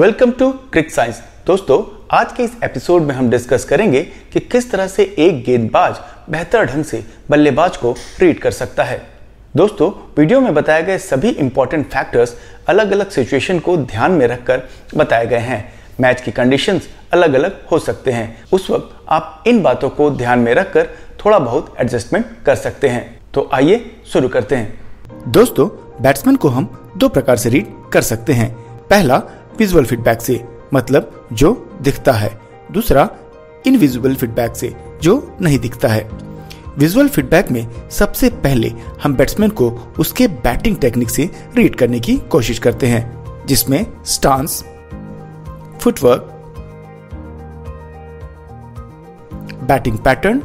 Welcome to Crick science. दोस्तों, आज के इस एपिसोड में हम डिस्कस करेंगे कि किस तरह से एक गेंदबाज बेहतर ढंग से बल्लेबाज को रीड कर सकता है। दोस्तों, वीडियो में बताए गए सभी इंपॉर्टेंट फैक्टर्स अलग अलग सिचुएशन को ध्यान में रखकर बताए गए हैं। मैच की कंडीशंस अलग अलग हो सकते हैं, उस वक्त आप इन बातों को ध्यान में रखकर थोड़ा बहुत एडजस्टमेंट कर सकते हैं। तो आइए शुरू करते हैं। दोस्तों, बैट्समैन को हम दो प्रकार से रीड कर सकते हैं। पहला, विजुअल फीडबैक से, मतलब जो दिखता है। दूसरा, इनविजुअल फीडबैक से, जो नहीं दिखता है। विजुअल फीडबैक में सबसे पहले हम बैट्समैन को उसके बैटिंग टेक्निक से रीड करने की कोशिश करते हैं, जिसमें stance, footwork, batting pattern,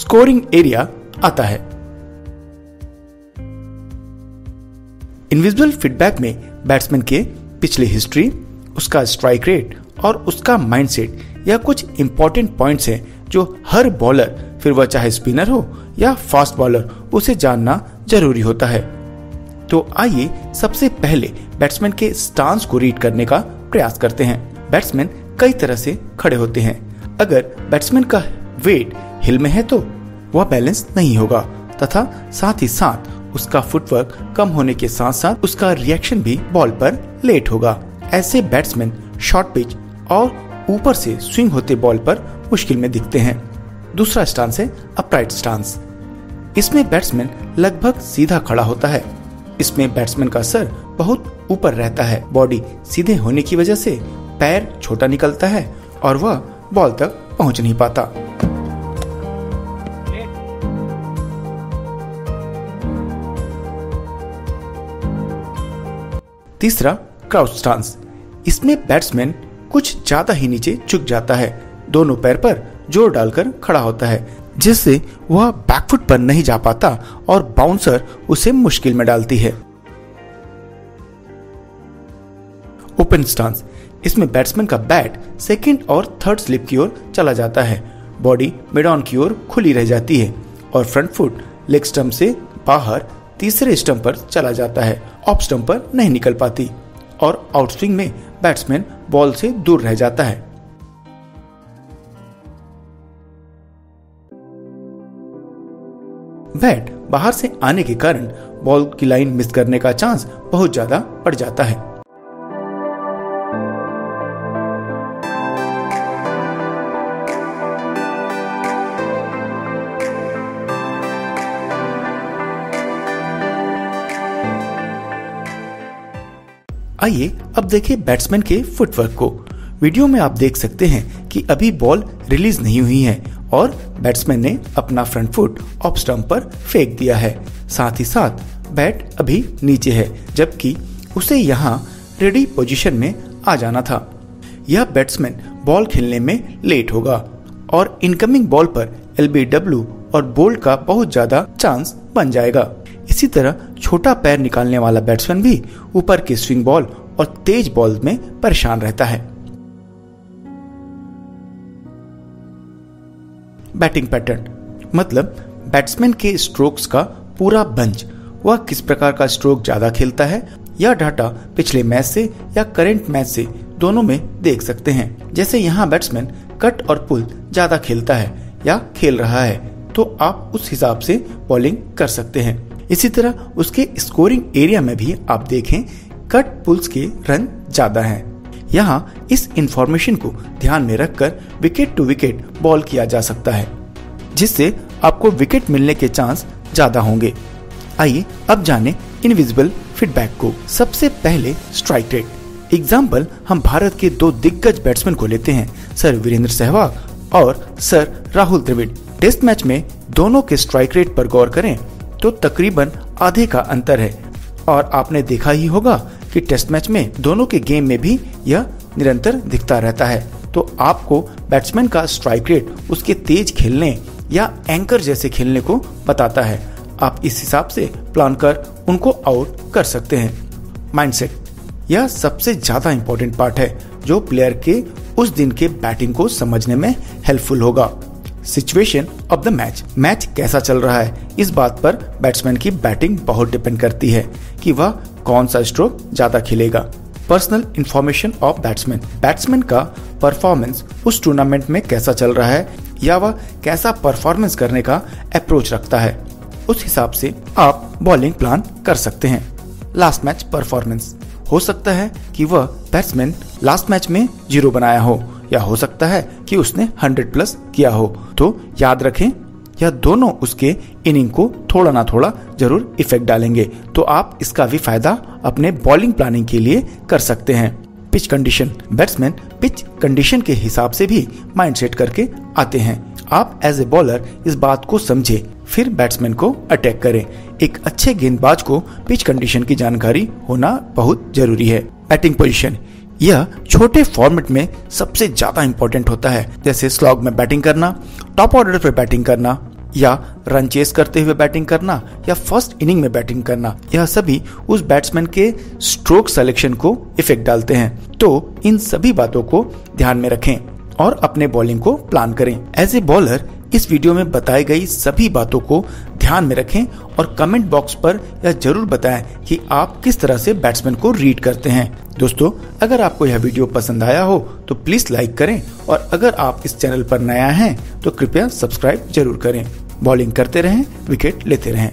scoring area आता है। इनविजुअल फीडबैक में बैट्समैन के पिछले हिस्ट्री, उसका स्ट्राइक रेट और उसका माइंडसेट, या कुछ इंपॉर्टेंट पॉइंट्स हैं जो हर बॉलर, फिर वह चाहे स्पिनर हो या फास्ट बॉलर, उसे जानना जरूरी होता है। तो आइए सबसे पहले बैट्समैन के स्टांस को रीड करने का प्रयास करते हैं। बैट्समैन कई तरह से खड़े होते हैं। अगर बैट्समैन का वेट हिल में है तो वह बैलेंस नहीं होगा, तथा साथ ही साथ उसका फुटवर्क कम होने के साथ साथ उसका रिएक्शन भी बॉल पर लेट होगा। ऐसे बैट्समैन शॉर्ट पिच और ऊपर से स्विंग होते बॉल पर मुश्किल में दिखते हैं। दूसरा स्टांस है अपराइट स्टांस। इसमें बैट्समैन लगभग सीधा खड़ा होता है। इसमें बैट्समैन का सर बहुत ऊपर रहता है। बॉडी सीधे होने की वजह से पैर छोटा निकलता है और वह बॉल तक पहुंच नहीं पाता। तीसरा, क्राउच स्टांस। इसमें बैट्समैन कुछ ज्यादा ही नीचे झुक जाता है, दोनों पैर पर जोर डालकर खड़ा होता है, जिससे वह बैकफुट पर नहीं जा पाता और बाउंसर उसे मुश्किल में डालती है। Open stance. इसमें बैट्समैन का बैट सेकंड और थर्ड स्लिप की ओर चला जाता है। बॉडी मिड ऑन की ओर खुली रह जाती है और फ्रंट फुट लेग स्टंप से बाहर तीसरे स्टंप पर चला जाता है, ऑफ स्टंप पर नहीं निकल पाती, और आउट स्विंग में बैट्समैन बॉल से दूर रह जाता है। बैट बाहर से आने के कारण बॉल की लाइन मिस करने का चांस बहुत ज्यादा बढ़ जाता है। आइए अब देखें बैट्समैन के फुटवर्क को। वीडियो में आप देख सकते हैं कि अभी बॉल रिलीज नहीं हुई है और बैट्समैन ने अपना फ्रंट फुट ऑफ स्टंप पर फेंक दिया है। साथ ही साथ बैट अभी नीचे है, जबकि उसे यहाँ रेडी पोजीशन में आ जाना था। यह बैट्समैन बॉल खेलने में लेट होगा और इनकमिंग बॉल पर LBW और बोल्ड का बहुत ज्यादा चांस बन जाएगा। इसी तरह छोटा पैर निकालने वाला बैट्समैन भी ऊपर के स्विंग बॉल और तेज बॉल में परेशान रहता है। बैटिंग पैटर्न, मतलब बैट्समैन के स्ट्रोक्स का पूरा बंच, वह किस प्रकार का स्ट्रोक ज्यादा खेलता है। यह डाटा पिछले मैच से या करंट मैच से दोनों में देख सकते हैं। जैसे यहाँ बैट्समैन कट और पुल ज्यादा खेलता है या खेल रहा है, तो आप उस हिसाब से बॉलिंग कर सकते हैं। इसी तरह उसके स्कोरिंग एरिया में भी आप देखें, कट पुल्स के रन ज्यादा हैं। यहाँ इस इंफॉर्मेशन को ध्यान में रखकर विकेट टू विकेट बॉल किया जा सकता है, जिससे आपको विकेट मिलने के चांस ज्यादा होंगे। आइए अब जाने इनविजिबल फीडबैक को। सबसे पहले स्ट्राइक रेट। एग्जाम्पल हम भारत के दो दिग्गज बैट्समैन को लेते हैं, सर वीरेंद्र सहवाग और sir Rahul Dravid. Test match में दोनों के स्ट्राइक रेट पर गौर करें तो तकरीबन आधे का अंतर है, और आपने देखा ही होगा कि टेस्ट मैच में दोनों के गेम में भी यह निरंतर दिखता रहता है। तो आपको बैट्समैन का स्ट्राइक रेट उसके तेज खेलने या एंकर जैसे खेलने को बताता है। आप इस हिसाब से प्लान कर उनको आउट कर सकते हैं। माइंडसेट, यह सबसे ज्यादा इम्पोर्टेंट पार्ट है, जो प्लेयर के उस दिन के बैटिंग को समझने में हेल्पफुल होगा। Situation of the match, match कैसा चल रहा है, इस बात पर बैट्समैन की बैटिंग बहुत डिपेंड करती है कि वह कौन सा स्ट्रोक ज्यादा खेलेगा। Personal information of batsman, batsman का परफॉर्मेंस उस टूर्नामेंट में कैसा चल रहा है या वह कैसा परफॉर्मेंस करने का अप्रोच रखता है, उस हिसाब से आप बॉलिंग प्लान कर सकते हैं। लास्ट मैच परफॉर्मेंस, हो सकता है कि वह बैट्समैन लास्ट मैच में 0 बनाया हो या हो सकता है कि उसने 100 प्लस किया हो, तो याद रखें यह दोनों उसके इनिंग को थोड़ा ना थोड़ा जरूर इफेक्ट डालेंगे, तो आप इसका भी फायदा अपने बॉलिंग प्लानिंग के लिए कर सकते हैं। Pitch condition, batsman pitch condition के हिसाब से भी माइंड सेट करके आते हैं। आप एज ए बॉलर इस बात को समझे फिर बैट्समैन को अटैक करें। एक अच्छे गेंदबाज को पिच कंडीशन की जानकारी होना बहुत जरूरी है। बैटिंग पोजीशन, यह छोटे फॉर्मेट में सबसे ज्यादा इम्पोर्टेंट होता है, जैसे स्लॉग में बैटिंग करना, टॉप ऑर्डर पर बैटिंग करना या रन चेस करते हुए बैटिंग करना या फर्स्ट इनिंग में बैटिंग करना, यह सभी उस बैट्समैन के स्ट्रोक सिलेक्शन को इफेक्ट डालते हैं। तो इन सभी बातों को ध्यान में रखें और अपने बॉलिंग को प्लान करें। एज ए बॉलर इस वीडियो में बताई गई सभी बातों को ध्यान में रखें और कमेंट बॉक्स पर यह जरूर बताएं कि आप किस तरह से बैट्समैन को रीड करते हैं। दोस्तों, अगर आपको यह वीडियो पसंद आया हो तो प्लीज लाइक करें और अगर आप इस चैनल पर नया हैं तो कृपया सब्सक्राइब जरूर करें। बॉलिंग करते रहें, विकेट लेते रहें।